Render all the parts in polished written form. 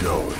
Going.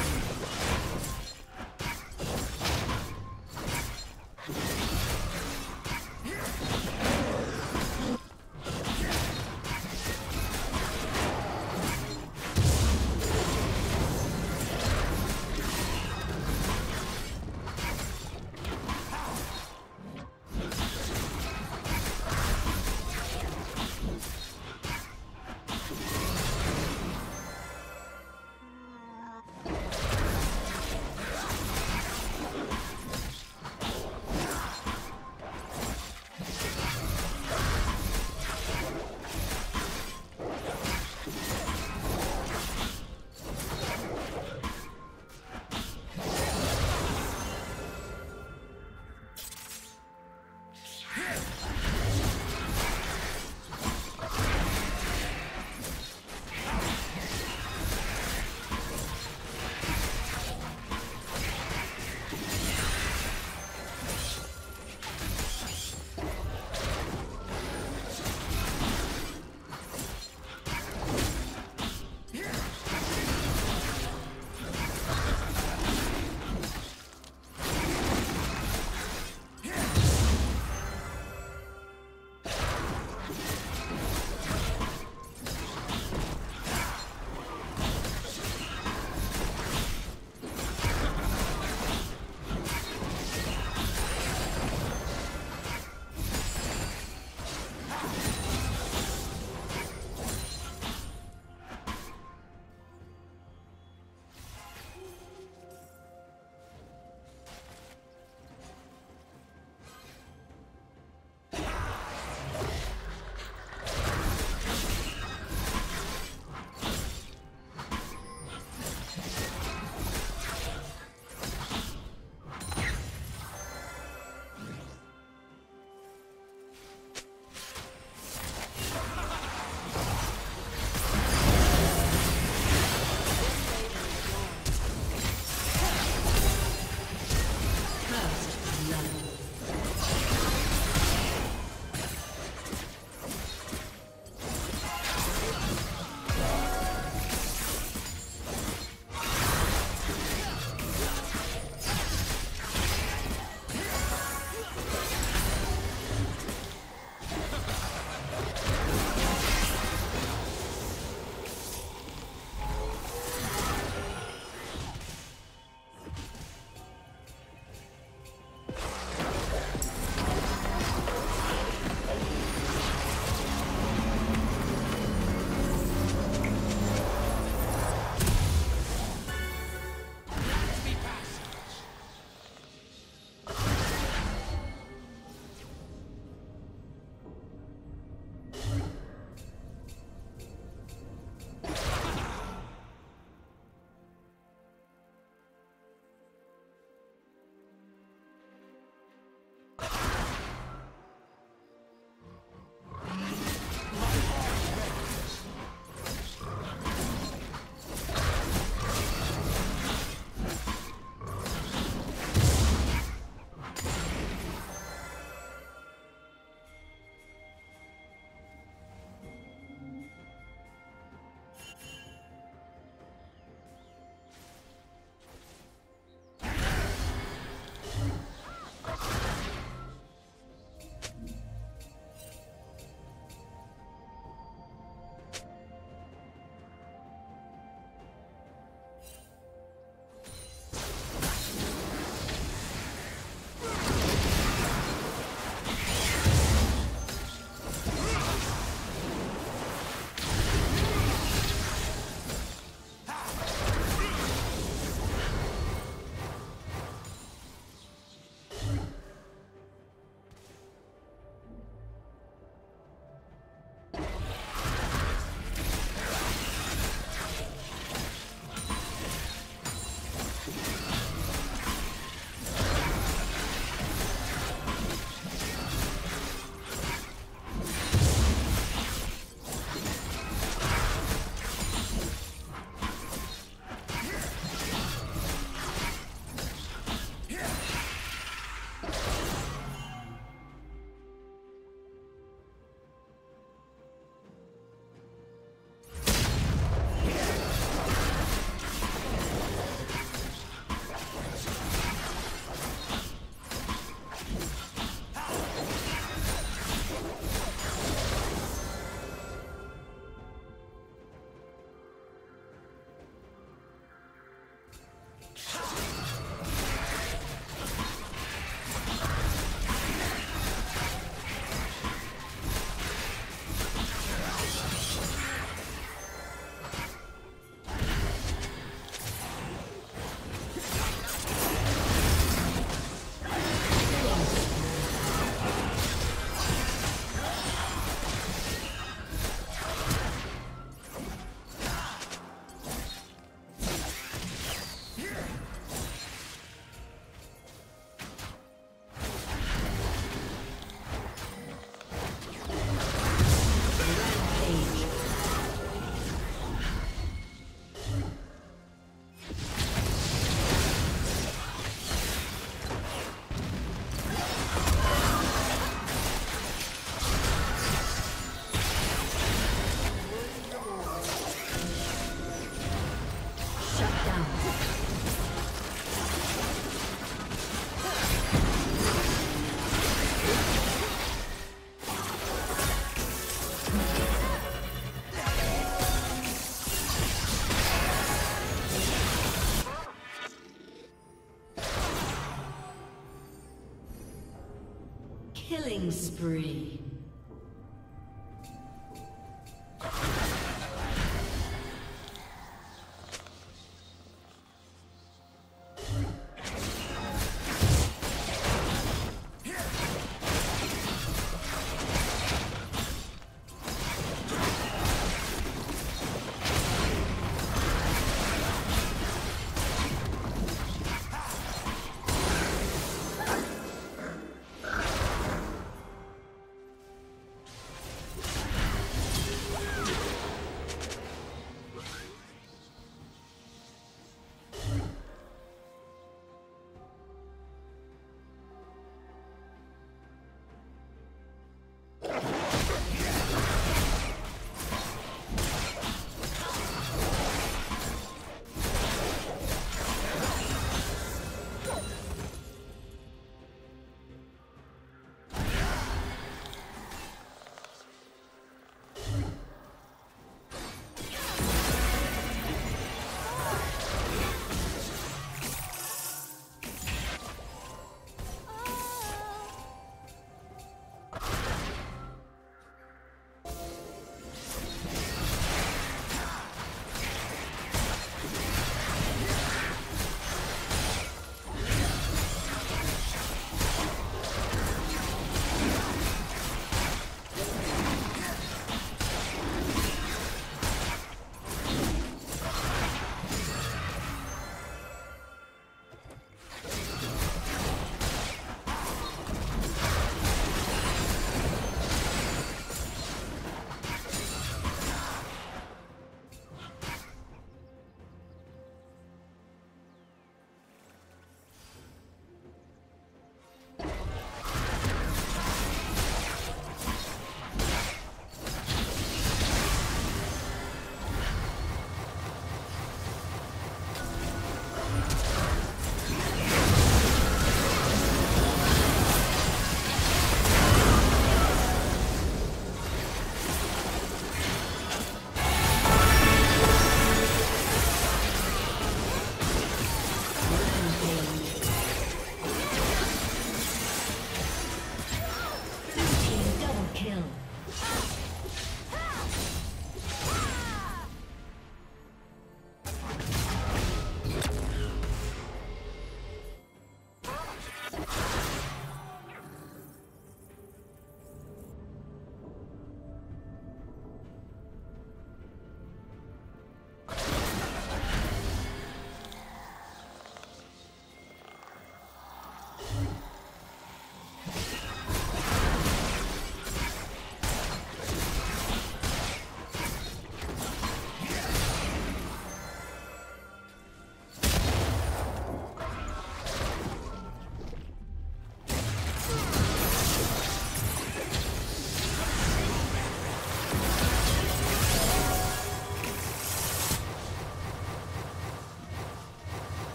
Killing spree.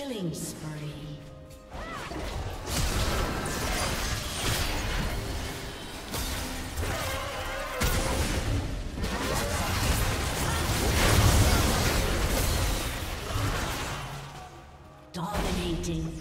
Killing spree. Dominating.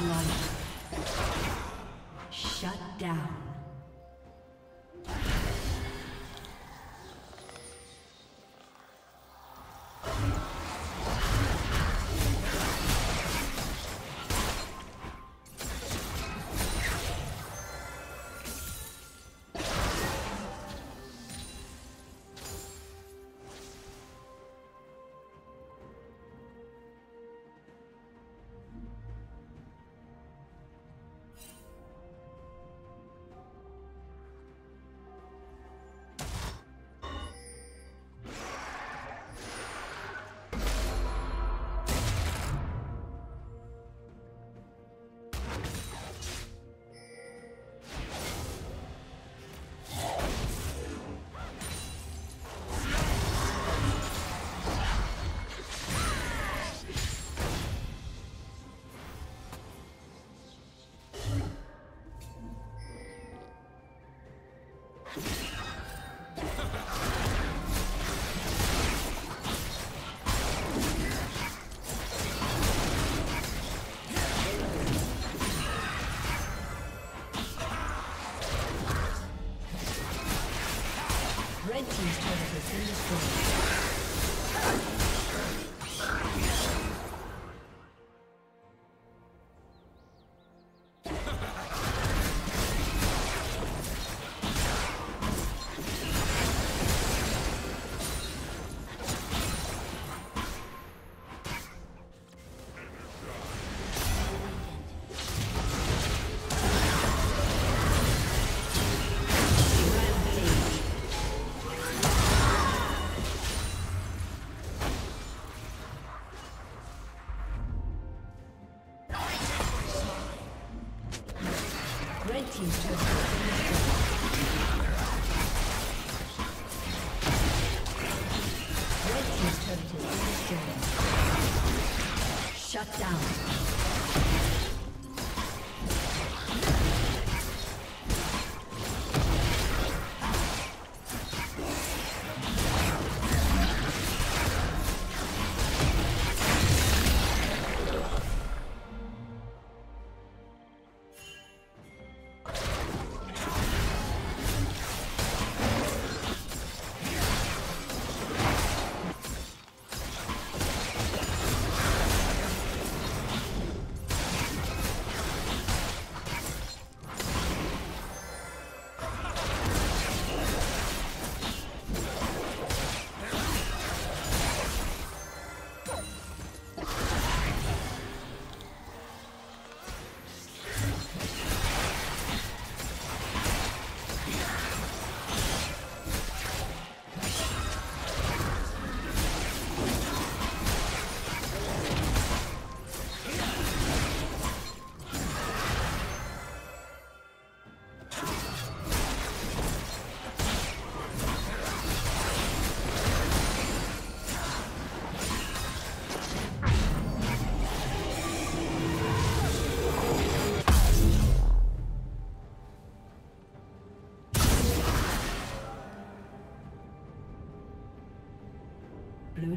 blood. Shut down. Shut down. Blue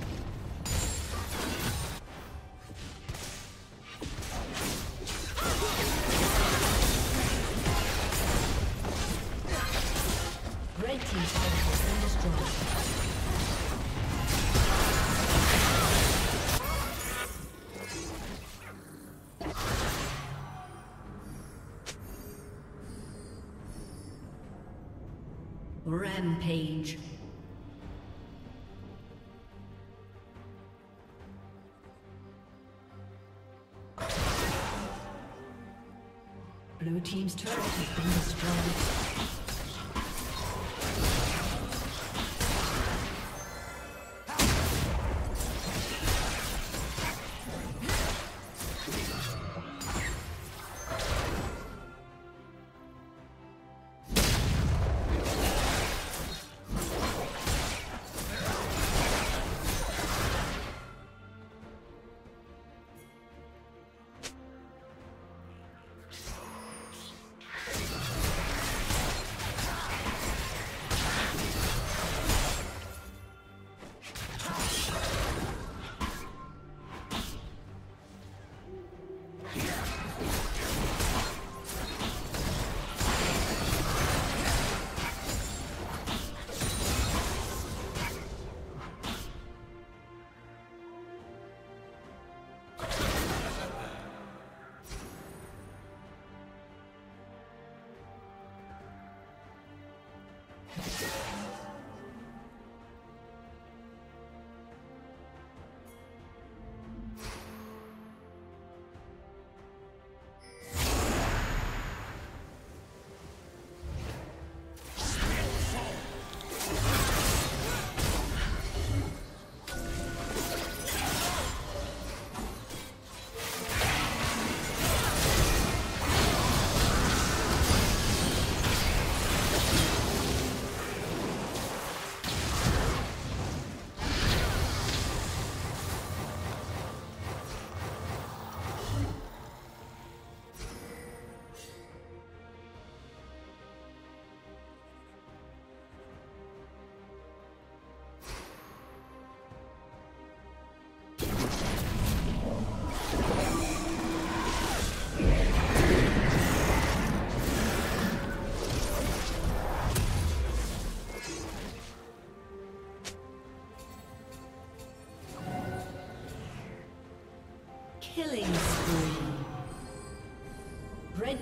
Rampage. Blue team's turret has been destroyed. Killing spree. Red